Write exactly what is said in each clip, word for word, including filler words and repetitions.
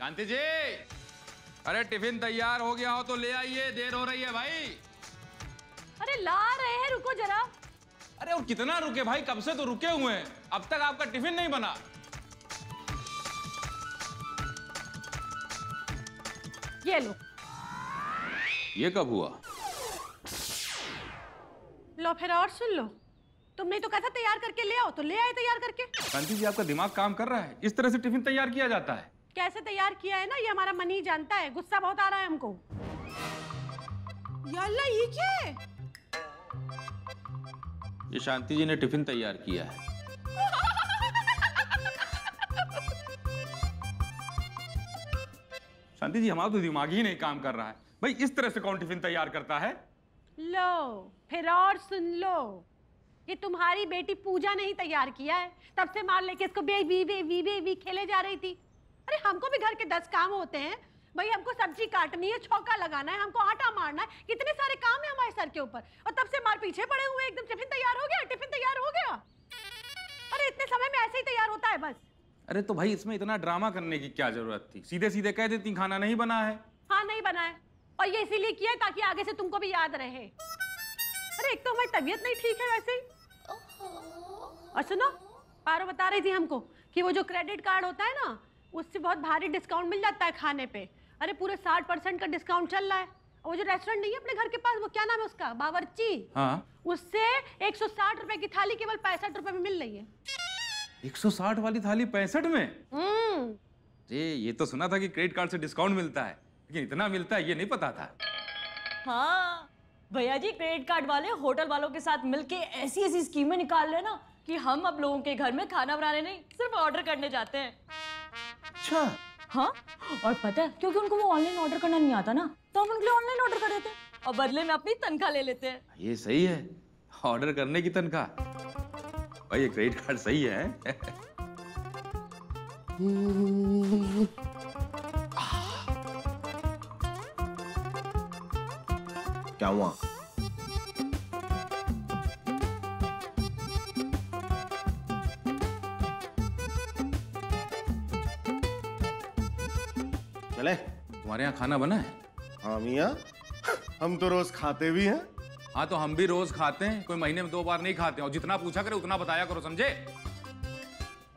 शांति जी, अरे टिफिन तैयार हो गया हो तो ले आइए, देर हो रही है भाई। अरे ला रहे हैं, रुको जरा। अरे और कितना रुके भाई, कब से तो रुके हुए हैं, अब तक आपका टिफिन नहीं बना। ये लो। ये कब हुआ? लो फिर और सुन लो, तुमने तो कहा था तैयार करके ले आओ, तो ले आए तैयार करके। शांति जी आपका दिमाग काम कर रहा है, इस तरह से टिफिन तैयार किया जाता है। कैसे तैयार किया है ना ये हमारा मन ही जानता है, गुस्सा बहुत आ रहा है हमको। या अल्लाह ये क्या है? ये शांति जी ने टिफिन तैयार किया है। शांति जी हमारा तो दिमाग ही नहीं काम कर रहा है भाई, इस तरह से कौन टिफिन तैयार करता है। लो फिर और सुन लो, ये तुम्हारी बेटी पूजा नहीं तैयार किया है, तब से मार लेके इसको बे बी बे बी बे बी खेले जा रही थी। अरे हमको भी घर के दस काम होते हैं भाई, हमको सब्जी काटनी है, छौका लगाना है, हमको आटा मारना है, कितने सारे काम है हमारे सर के ऊपर, और तब से मार पीछे पड़े हुए। एकदम टिफिन तैयार हो गया, टिफिन तैयार हो गया। अरे इतने समय में ऐसे ही तैयार होता है बस। अरे तो भाई इसमें इतना ड्रामा करने की क्या जरूरत थी, सीधे सीधे कह देती खाना नहीं बना है। हाँ नहीं बना है, और ये इसीलिए किया ताकि आगे से तुमको भी याद रहे। अरे एक तो हमारी तबीयत नहीं ठीक है वैसे ही, और सुनो पारो बता रही थी हमको कि वो जो क्रेडिट कार्ड होता है ना, उससे बहुत भारी डिस्काउंट मिल जाता है खाने पे। अरे पूरे साठ परसेंट का डिस्काउंट चल रहा है। वो जो रेस्टोरेंट नहीं है अपने घर के पास, वो क्या नाम है उसका, बावर्ची। हाँ। उससे एक सौ साठ रुपए की थाली केवल पैंसठ रुपए में मिल रही है। एक सौ साठ वाली थाली पैंसठ में? हम्म। ये ये तो सुना था कि क्रेडिट कार्ड से डिस्काउंट मिलता है, लेकिन इतना मिलता है ये नहीं पता था। हाँ भैया जी, क्रेडिट कार्ड वाले होटल वालों के साथ मिलके ऐसी ऐसी स्कीमें निकाल रहे ना कि हम अब लोगों के घर में खाना बनाने नहीं, सिर्फ ऑर्डर करने जाते हैं। अच्छा। हाँ, और पता है क्योंकि उनको वो ऑनलाइन ऑर्डर करना नहीं आता ना, तो हम उनके लिए ऑनलाइन ऑर्डर कर देते हैं और बदले में अपनी तनख्वाह ले लेते हैं। ये सही है, ऑर्डर करने की तनख्वाह, भाई ये क्रेडिट कार्ड सही है। क्या हुआ? चले, तुम्हारे यहाँ खाना बना है? हाँ मिया, हम तो रोज खाते भी हैं। हाँ तो हम भी रोज खाते हैं, कोई महीने में दो बार नहीं खाते हैं, और जितना पूछा करे उतना बताया करो, समझे?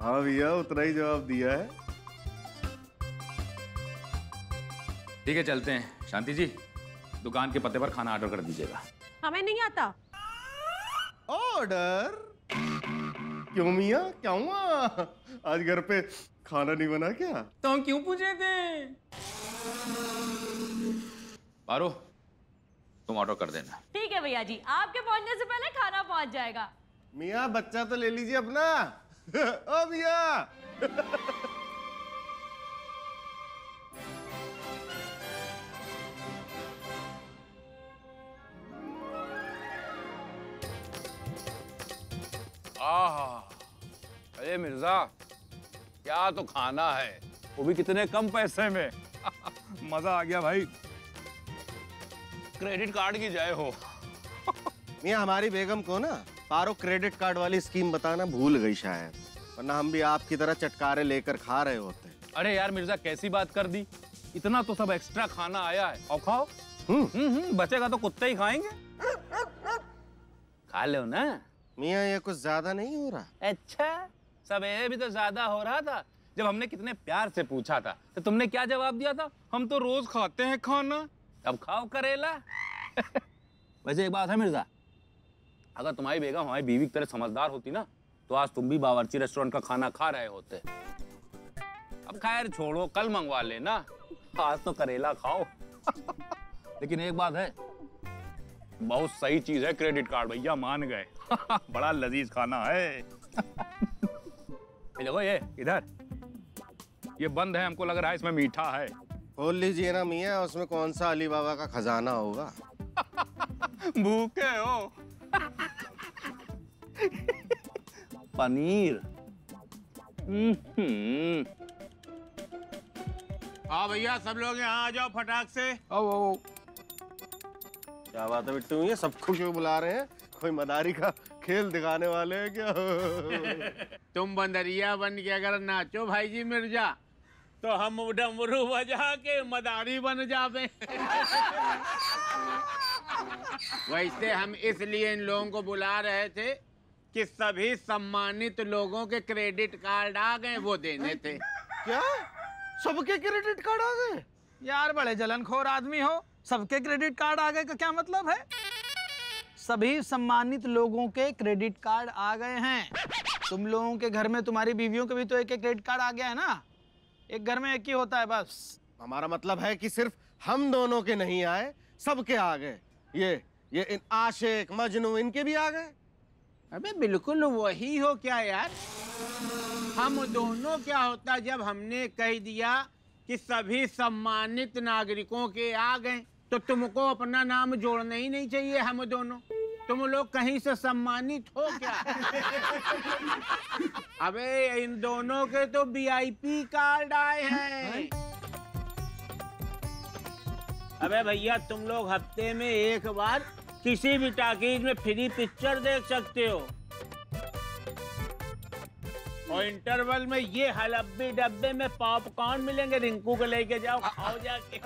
हाँ भैया उतना ही जवाब दिया है। ठीक है चलते हैं। शांति जी दुकान के पते पर खाना ऑर्डर कर दीजिएगा। हमें नहीं आता ऑर्डर। क्यों मिया क्या हुआ, आज घर पे खाना नहीं बना क्या? तो हम क्यों पूछे थे? पारो तुम ऑर्डर कर देना। ठीक है भैया जी, आपके पहुंचने से पहले खाना पहुंच जाएगा। मिया बच्चा तो ले लीजिए अपना। ओ मिया। आह, अरे मिर्जा क्या तो खाना है, वो भी कितने कम पैसे में। मजा आ गया भाई, क्रेडिट कार्ड की जाए हो। मियां हमारी बेगम को ना पारो क्रेडिट कार्ड वाली स्कीम बताना भूल गई शायद, वरना हम भी आपकी तरह चटकारे लेकर खा रहे होते। अरे यार मिर्जा कैसी बात कर दी, इतना तो सब एक्स्ट्रा खाना आया है, और खाओ। हम्म, बचेगा तो कुत्ते ही खाएंगे, खा लो ना। मियां ये कुछ ज्यादा नहीं हो रहा? अच्छा, सब ये भी तो ज्यादा हो रहा था जब हमने कितने प्यार से पूछा था, तो तुमने क्या जवाब दिया था? हम तो रोज खाते हैं खाना। अब खाओ करेला। वैसे एक बात है मिर्जा, अगर तुम्हारी बेगम हमारी बीवी की तरह समझदार होती ना, तो आज तुम भी बावर्ची रेस्टोरेंट का खाना खा रहे होते। अब खैर छोड़ो, कल मंगवा लेना, आज तो करेला खाओ। लेकिन एक बात है, बहुत सही चीज है क्रेडिट कार्ड, भैया मान गए। बड़ा लजीज खाना है। देखो ये इधर, ये बंद है, हमको लग रहा है इसमें मीठा है। खोल लीजिए ना मियाँ, उसमें कौन सा अली बाबा का खजाना होगा। भूखे हो। पनीर। हाँ भैया सब लोग यहाँ आ जाओ फटाक से। ओ, ओ, क्या बात है बिट्टू, ये सबको क्यों बुला रहे हैं, कोई मदारी का खेल दिखाने वाले हैं क्या? तुम बंदरिया बन के अगर नाचो भाई जी मिर्जा, तो हम डमरू बजा के मदारी बन जावे। वैसे हम इसलिए इन लोगों को बुला रहे थे कि सभी सम्मानित लोगों के क्रेडिट कार्ड आ गए, वो देने थे। क्या सबके क्रेडिट कार्ड आ गए? यार बड़े जलनखोर आदमी हो, सबके क्रेडिट कार्ड आ गए का क्या मतलब है? सभी सम्मानित लोगों के क्रेडिट कार्ड आ गए हैं। तुम लोगों के घर में तुम्हारी बीवियों के भी तो एक एक क्रेडिट कार्ड आ गया है ना? एक घर में एक ही होता है बस। हमारा मतलब है कि सिर्फ हम दोनों के नहीं आए, सबके आ गए। ये ये इन आशिक मजनू इनके भी आ गए। अबे बिल्कुल वही हो क्या यार, हम दोनों क्या होता जब हमने कह दिया कि सभी सम्मानित नागरिकों के आ गए, तो तुमको अपना नाम जोड़ना ही नहीं चाहिए। हम दोनों, तुम लोग कहीं से सम्मानित हो क्या? अबे इन दोनों के तो वीआईपी कार्ड आए हैं। अबे भैया तुम लोग हफ्ते में एक बार किसी भी टाकीज में फ्री पिक्चर देख सकते हो, और इंटरवल में ये हलब्बी डब्बे में पॉपकॉर्न मिलेंगे। रिंकू को लेके जाओ, खाओ जाके।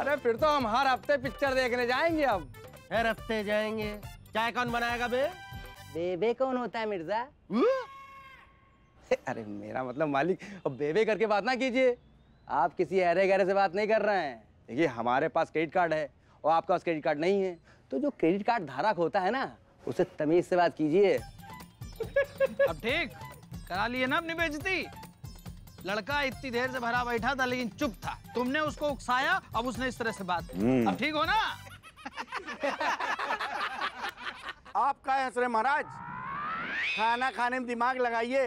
अरे फिर तो हम हर हफ्ते पिक्चर देखने जाएंगे। अब हर हफ्ते जाएंगे। चाय कौन बनाएगा बे? बेबे कौन होता है मिर्जा? अरे मेरा मतलब मालिक, अब बेबे करके बात ना कीजिए। आप किसी अहरे गहरे से बात नहीं कर रहे हैं। देखिए हमारे पास क्रेडिट कार्ड है और आपका उस क्रेडिट कार्ड नहीं है, तो जो क्रेडिट कार्ड धारक होता है ना, उसे तमीज से बात कीजिए। अब ठीक करा लिए ना अपनी बेइज्जती। लड़का इतनी देर से भरा बैठा था लेकिन चुप था, तुमने उसको उकसाया, अब उसने इस तरह से बात की। अब ठीक हो ना? आप क्या हंस रहे महाराज? खाना खाने में दिमाग लगाइए।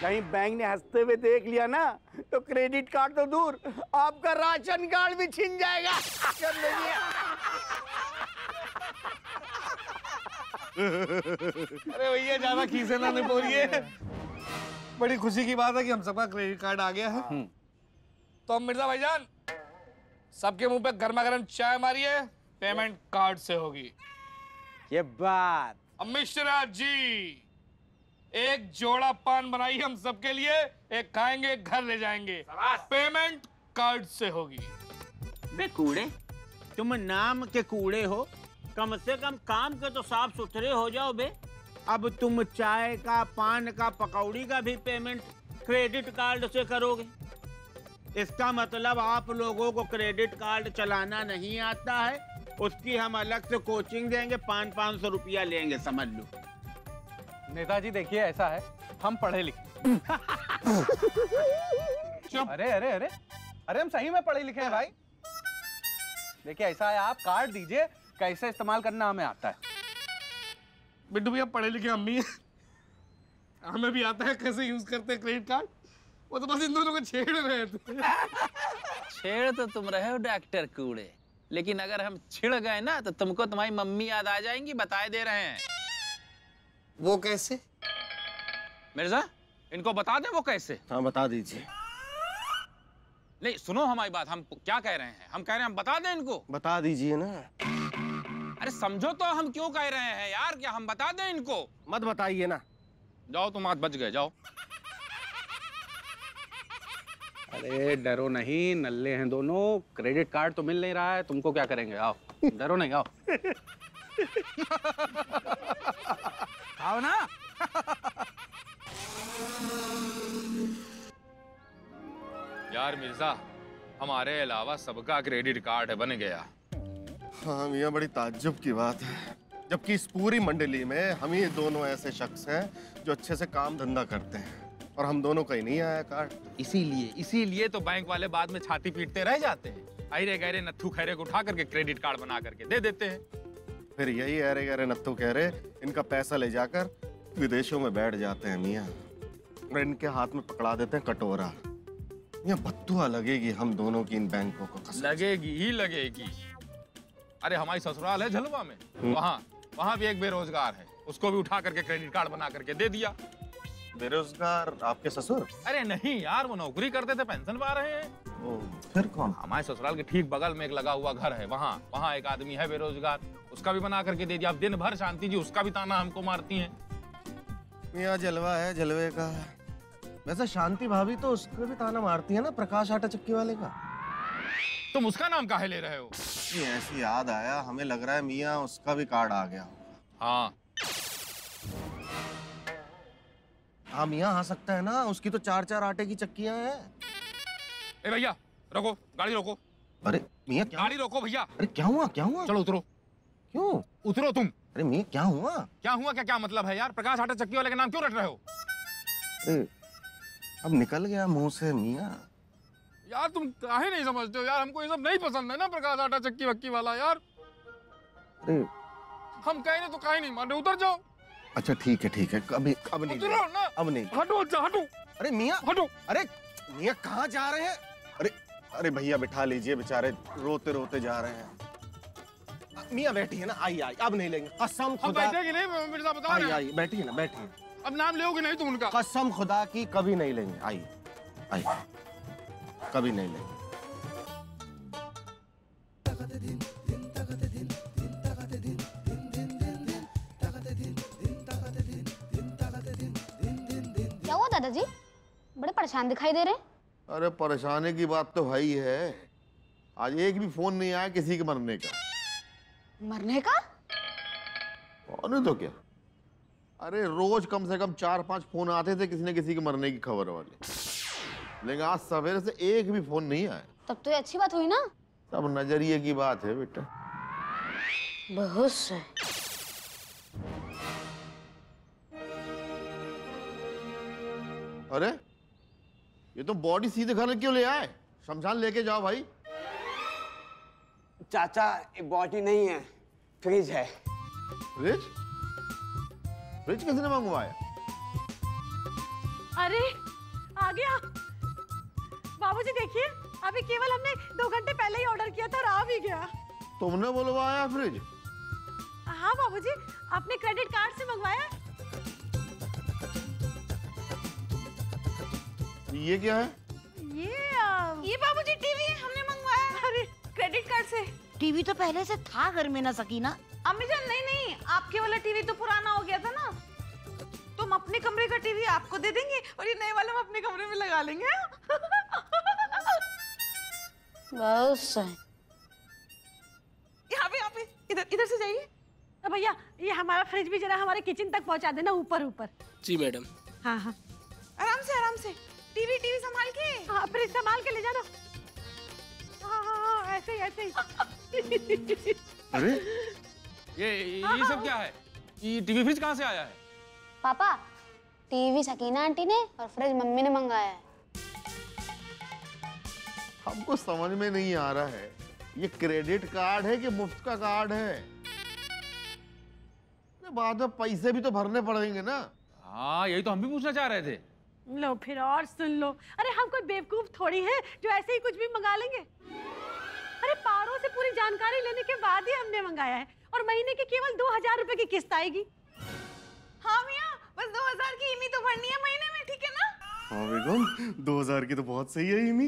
कहीं बैंक ने हंसते हुए देख लिया ना तो क्रेडिट कार्ड तो दूर, आपका राशन कार्ड भी छिन जाएगा। अरे भैया ज्यादा खीसे ना बोलिए। बड़ी खुशी की बात है कि हम सबका क्रेडिट कार्ड आ गया है। तो हम मिर्जा भाईजान सबके मुंह पे गर्मा गर्म चाय मारिए, पेमेंट कार्ड से होगी ये बात। अब मिश्रा जी एक जोड़ा पान बनाई हम सबके लिए, एक खाएंगे घर ले जाएंगे, पेमेंट कार्ड से होगी। बे कूड़े, तुम नाम के कूड़े हो, कम से कम काम के तो साफ सुथरे हो जाओ बे। अब तुम चाय का, पान का, पकौड़ी का भी पेमेंट क्रेडिट कार्ड से करोगे। इसका मतलब आप लोगों को क्रेडिट कार्ड चलाना नहीं आता है, उसकी हम अलग से कोचिंग देंगे। पाँच पाँच सौ रुपया लेंगे समझ लो। नेताजी देखिए ऐसा है, हम पढ़े लिखे। अरे अरे अरे अरे हम सही में पढ़े लिखे हैं भाई। देखिए ऐसा है, आप कार्ड दीजिए, कैसे इस्तेमाल करना हमें आता है। बिट्टू भैया पढ़े लिखे अम्मी, हमें भी आता है कैसे यूज करते हैं क्रेडिट कार्ड। वो तो बस इन दोनों को छेड़ रहे थे। छेड़ तो तुम रहे हो डॉक्टर कूड़े, लेकिन अगर हम छिड़ गए ना तो तुमको तुम्हारी मम्मी याद आ जाएंगी, बताए दे रहे हैं। वो कैसे? मिर्जा इनको बता दें वो कैसे। हाँ बता दीजिए। नहीं सुनो हमारी बात, हम क्या कह रहे हैं, हम कह रहे हैं हम बता दें इनको। बता दीजिए ना। अरे समझो तो हम क्यों कह रहे हैं यार, क्या हम बता दें इनको? मत बताइए ना। जाओ तुम हाथ बच गए, जाओ। अरे डरो नहीं, नल्ले हैं दोनों। क्रेडिट कार्ड तो मिल नहीं रहा है तुमको, क्या करेंगे? आओ डरो नहीं, आओ। आओ ना। यार मिर्जा हमारे अलावा सबका क्रेडिट कार्ड है, बन गया। हाँ मियाँ बड़ी ताज्जुब की बात है, जबकि इस पूरी मंडली में हम ही दोनों ऐसे शख्स हैं जो अच्छे से काम धंधा करते हैं, और हम दोनों का ही नहीं आया कार्ड। इसीलिए इसीलिए तो बैंक वाले बाद में छाती पीटते रह जाते हैं, अरे गहरे नत्थू खैरे को उठा करके क्रेडिट कार्ड बना करके दे देते हैं। फिर यही अरे गहरे नत्थू खैरे इनका पैसा ले जाकर विदेशों में बैठ जाते हैं मियाँ, और इनके हाथ में पकड़ा देते हैं कटोरा। यहाँ बद्दुआ लगेगी हम दोनों की, इन बैंकों को लगेगी ही लगेगी। अरे हमारी ससुराल है झलवा में, वहाँ वहाँ भी एक बेरोजगार है, उसको भी उठा करके क्रेडिट कार्ड बना करके दे दिया। बेरोजगार आपके ससुर? अरे नहीं यार, वो नौकरी करते थे, पेंशन पा रहे हैं। ओ, फिर कौन? हमारे ससुराल के ठीक बगल में एक लगा हुआ घर है, वहाँ वहाँ एक आदमी है बेरोजगार, उसका भी बना करके दे दिया। अब दिन भर शांति जी उसका भी ताना हमको मारती है। मियाँ जलवा है, जलवे का वैसे शांति भाभी तो उसको भी ताना मारती है ना, प्रकाश आटा चक्की वाले का। तुम उसका नाम काहे ले रहे हो? ये ऐसी याद आया, हमें लग रहा है मियाँ उसका भी कार्ड आ गया। हाँ हाँ मियाँ आ सकता है ना, उसकी तो चार चार आटे की चक्कियाँ हैं। ए भैया रोको, गाड़ी रोको। अरे मियाँ गाड़ी रोको भैया। अरे क्या हुआ क्या हुआ? चलो उतरो। क्यों उतरो तुम? अरे मियाँ क्या हुआ क्या हुआ? क्या क्या मतलब है यार? प्रकाश आटा चक्की वाले का नाम क्यों रट रहे हो? ए, अब निकल गया मुंह से मियाँ। यार तुम काहे नहीं समझते हो यार, हमको ये सब नहीं पसंद है ना प्रकाश आटा चक्की वक्की वाला यार। अरे हम कहे तो काहे नहीं मान रहे, उतर जाओ। अच्छा ठीक है ठीक है, कभी अब नहीं उतरो ना, अब नहीं। हटो हटो। अरे मियाँ हटो। अरे मियाँ कहाँ जा रहे हैं? अरे अरे भैया बिठा लीजिए, बेचारे रोते रोते जा रहे हैं। मियाँ बैठिए ना, आई आई अब नहीं लेंगे कसम खुदा। नहीं मिर्ज़ा बता रहे हैं। आई आई बैठिए ना बैठिए। अब नाम लोगे नहीं तुम उनका? कसम खुदा की कभी नहीं लेंगे, आई आई कभी नहीं लेंगे। क्या हुआ दादाजी, बड़े परेशान दिखाई दे रहे हैं? अरे परेशानी की बात तो है ही है, आज एक भी फोन नहीं आया किसी के मरने का। मरने का? और तो क्या, अरे रोज कम से कम चार पांच फोन आते थे किसी ने किसी के मरने की खबर वाले, लेकिन आज सवेरे से एक भी फोन नहीं आया। तब तो ये अच्छी बात हुई ना। सब नजरिए की बात है बेटा। बहुत से अरे ये तो बॉडी सीधे घर क्यों ले आए? शमशान लेके जाओ भाई। चाचा ये बॉडी नहीं है, फ्रिज है। फ्रिज? फ्रिज किसने मंगवाया? अरे आ गया बाबूजी, देखिए अभी केवल हमने दो घंटे पहले ही ऑर्डर किया था और आ भी गया। तुमने बुलवाया फ्रिज? हाँ बाबूजी, अपने क्रेडिट कार्ड से मंगवाया। ये क्या है? ये आ... ये बाबूजी टीवी है, हमने मंगवाया। अरे क्रेडिट कार्ड से? टीवी तो पहले से था घर में ना सकी ना। अम्मी जान नहीं नहीं, आपके वाला टीवी तो पुराना हो गया था ना, तो हम अपने कमरे का टीवी आपको दे देंगे और ये नए वाला हम अपने कमरे में लगा लेंगे। बस यहाँ पे यहाँ पे इधर इधर से जाइए। भैया ये हमारा फ्रिज भी जरा हमारे किचन तक पहुँचा देना, ऊपर ऊपर। जी मैडम। हाँ हाँ आराम से आराम से, टीवी टीवी संभाल के। हाँ फ्रिज संभाल के ले जाना। हाँ हाँ ऐसे ही ऐसे ही। अरे ये ये सब क्या है? ये टीवी फ्रिज कहाँ से आया है? पापा टीवी सकीना आंटी ने और फ्रिज मम्मी ने मंगाया है। हमको समझ में नहीं आ रहा है ये क्रेडिट कार्ड है कि मुफ्त का कार्ड है? बाद में पैसे भी तो भरने पड़ेंगे ना। हाँ यही तो हम भी पूछना चाह रहे थे। लो फिर और सुन लो। अरे हम कोई बेवकूफ थोड़ी है जो ऐसे ही कुछ भी मंगा लेंगे। अरे पारो से पूरी जानकारी लेने के बाद ही हमने मंगाया है और महीने के केवल दो हजार रुपए की किस्त आएगी। हाँ मियाँ बस दो हजार की ईमी तो भरनी है महीने में, ठीक है ना? हाँ बेगम दो हजार की तो बहुत सही है ईमी,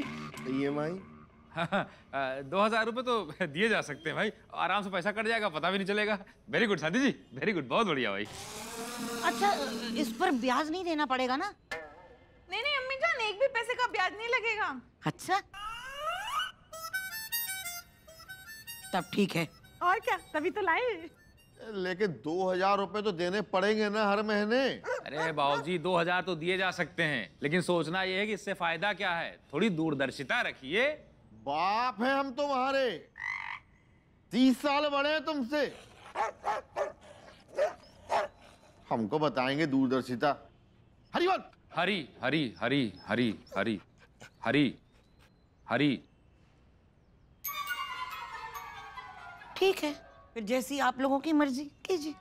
ई एम आई। दो हजार रुपए तो दिए जा सकते हैं भाई, आराम से पैसा कट जाएगा पता भी नहीं चलेगा। वेरी गुड शादी जी, वेरी गुड, बहुत बढ़िया भाई। अच्छा इस पर ब्याज नहीं देना पड़ेगा ना? नहीं नहीं अम्मी जान, एक भी पैसे का ब्याज नहीं लगेगा। अच्छा तब ठीक है। और क्या, तभी तो लाए। लेकिन दो हजार रूपए तो देने पड़ेंगे ना हर महीने। अरे बाबूजी दो हजार तो दिए जा सकते हैं, लेकिन सोचना ये है कि इससे फायदा क्या है, थोड़ी दूरदर्शिता रखिए। बाप है हम तुम्हारे, तीस साल बड़े हैं तुमसे, हमको बताएंगे दूरदर्शिता। हरिवंश हरी हरी हरी हरी हरी हरी हरी। ठीक है फिर, जैसी आप लोगों की मर्जी कीजिए।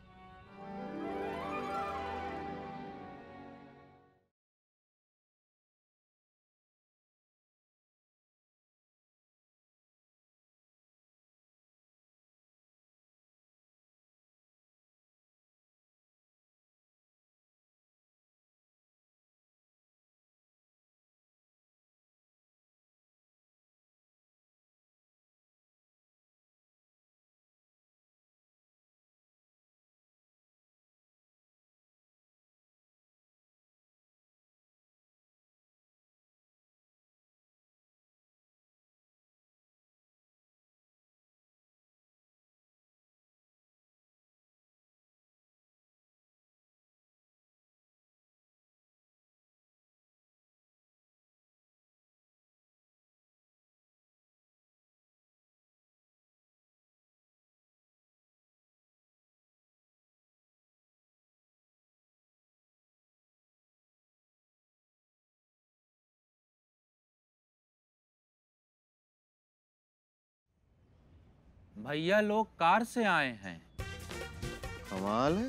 भैया लोग कार से आए हैं। कमाल है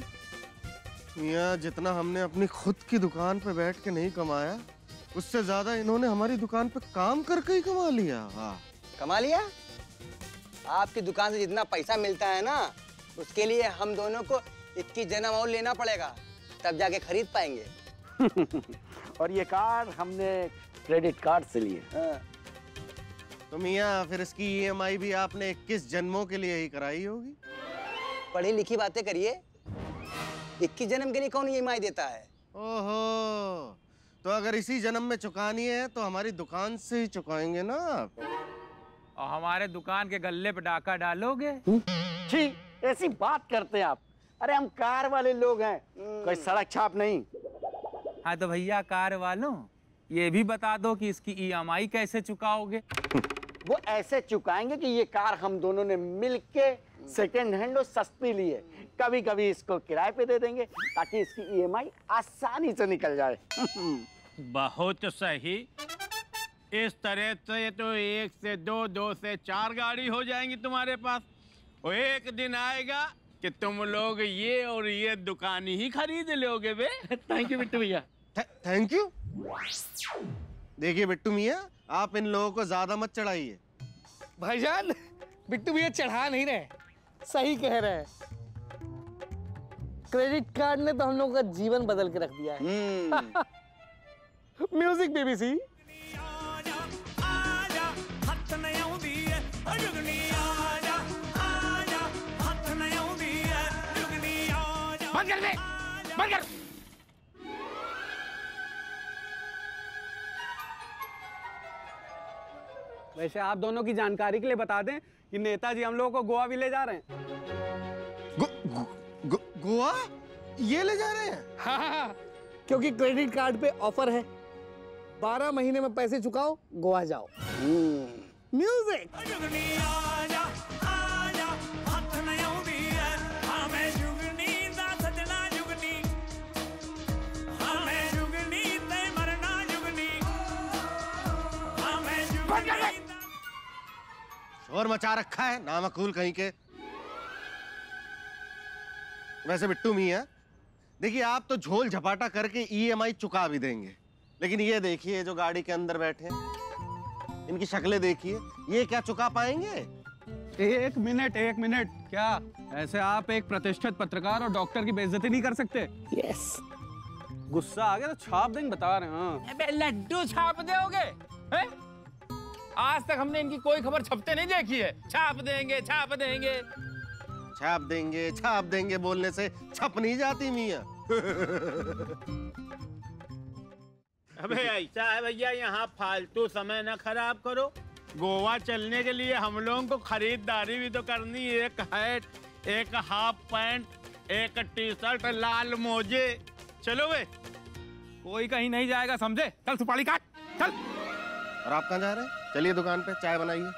मियाँ, जितना हमने अपनी खुद की दुकान पे बैठ के नहीं कमाया उससे ज्यादा इन्होंने हमारी दुकान पे काम करके ही कमा लिया। हाँ कमा लिया। आपकी दुकान से जितना पैसा मिलता है ना उसके लिए हम दोनों को इक्कीस जना और लेना पड़ेगा तब जाके खरीद पाएंगे। और ये कार हमने क्रेडिट कार्ड से लिए। हाँ। तो मियाँ फिर इसकी ई एम आई भी आपने इक्कीस जन्मों के लिए ही कराई होगी। पढ़ी लिखी बातें करिए, इक्कीस जन्म के लिए कौन ई एम आई देता है। ओहो, तो अगर इसी जन्म में चुकानी है तो हमारी दुकान से ही चुकाएंगे ना आप। और हमारे दुकान के गल्ले पे डाका डालोगे? छी, ऐसी बात करते हैं आप। अरे हम कार वाले लोग हैं, कोई सड़क छाप नहीं। हाँ तो भैया कार वालों ये भी बता दो कि इसकी ई एम आई कैसे चुकाओगे। वो ऐसे चुकाएंगे कि ये कार हम दोनों ने मिलके सेकेंड हैंड और सस्ती ली है, कभी कभी इसको किराए पे दे देंगे ताकि इसकी ई एम आई आसानी से निकल जाए। बहुत सही, इस तरह से तो एक से दो, दो से चार गाड़ी हो जाएंगी तुम्हारे पास। और एक दिन आएगा कि तुम लोग ये और ये दुकान ही खरीद लोगे बे। थैंक यू बिट्टू भैया। Thank you. देखिए बिट्टू मियाँ, आप इन लोगों को ज्यादा मत चढ़ाइए। भाईजान बिट्टू भैया चढ़ा नहीं रहे, सही कह रहे हैं। क्रेडिट कार्ड ने तो हम लोगों का जीवन बदल के रख दिया है। Music BBC. बंद कर दे, बंद कर। वैसे आप दोनों की जानकारी के लिए बता दें कि नेताजी हम लोगों को गोवा भी ले जा रहे हैं। गो, गो, गो, गोवा ये ले जा रहे हैं? हाँ हाँ, क्योंकि क्रेडिट कार्ड पे ऑफर है, बारह महीने में पैसे चुकाओ गोवा जाओ। म्यूजिक। शोर मचा रखा है नामकूल कहीं के। वैसे बिट्टू मियाँ देखिए, आप तो झोल झपाटा करके ई एम आई चुका भी देंगे, लेकिन ये देखिए जो गाड़ी के अंदर बैठे इनकी शक्लें देखिए, ये क्या चुका पाएंगे? एक मिनट एक मिनट, क्या ऐसे आप एक प्रतिष्ठित पत्रकार और डॉक्टर की बेइज्जती नहीं कर सकते? यस। गुस्सा आ गया तो छाप देंगे, बता रहे हैं। अबे लड्डू छाप दोगे? आज तक हमने इनकी कोई खबर छपते नहीं देखी है। छाप देंगे छाप देंगे छाप देंगे छाप देंगे बोलने से छप नहीं जाती मियाँ। अबे ऐसा है भैया, यहाँ फालतू समय ना खराब करो। गोवा चलने के लिए हम लोगों को खरीदारी भी तो करनी है, एक हैट, एक हाफ पैंट, एक टी शर्ट, लाल मोजे। चलो बे, कोई कहीं नहीं जाएगा समझे। चल सुपारी काट, चल। और आप कहाँ जा रहे हैं? चलिए दुकान पे चाय बनाइए।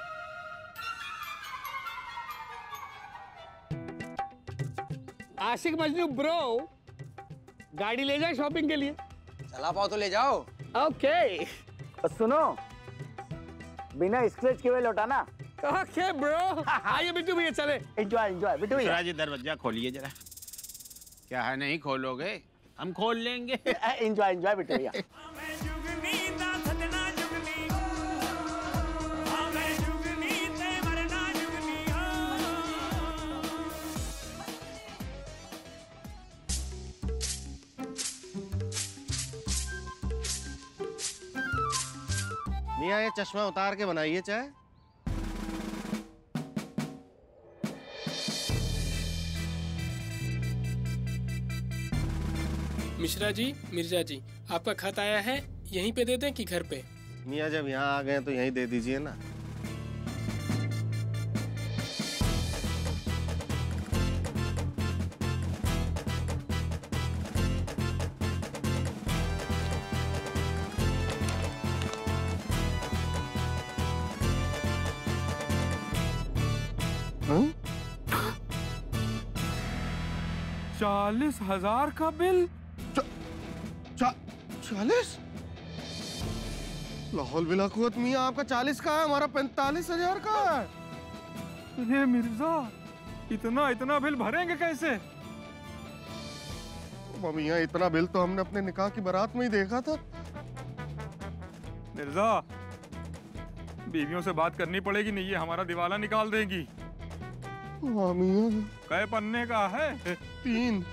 आशिक मजनू ब्रो, गाड़ी ले जाए शॉपिंग के लिए। चला पाओ तो ले जाओ। Okay okay. सुनो, बिना स्क्रैच के वे लौटाना। Okay bro. आइए बिट्टू भैया चले। एंजॉय एंजॉय बिट्टू भैया। जी दरवाजा खोलिए जरा। क्या है नहीं खोलोगे? हम खोल लेंगे। एंजॉय एंजॉय बिट्टू भैया। ये चश्मा उतार के बनाइए चाय। मिश्रा जी, मिर्जा जी, आपका खत आया है, यहीं पे दे दें कि घर पे? मियाँ जब यहाँ आ गए तो यहीं दे दीजिए ना। चालीस हजार का बिल। चा, चा, चालीस? लाहौल बिलाकुवत मियाँ आपका चालीस का है, हमारा पैंतालीस हजार का है। ये मिर्जा इतना इतना बिल भरेंगे कैसे? मम्मी इतना बिल तो हमने अपने निकाह की बारात में ही देखा था। मिर्जा बीवियों से बात करनी पड़ेगी, नहीं ये हमारा दिवाला निकाल देगी। कई पन्ने का है? तीन।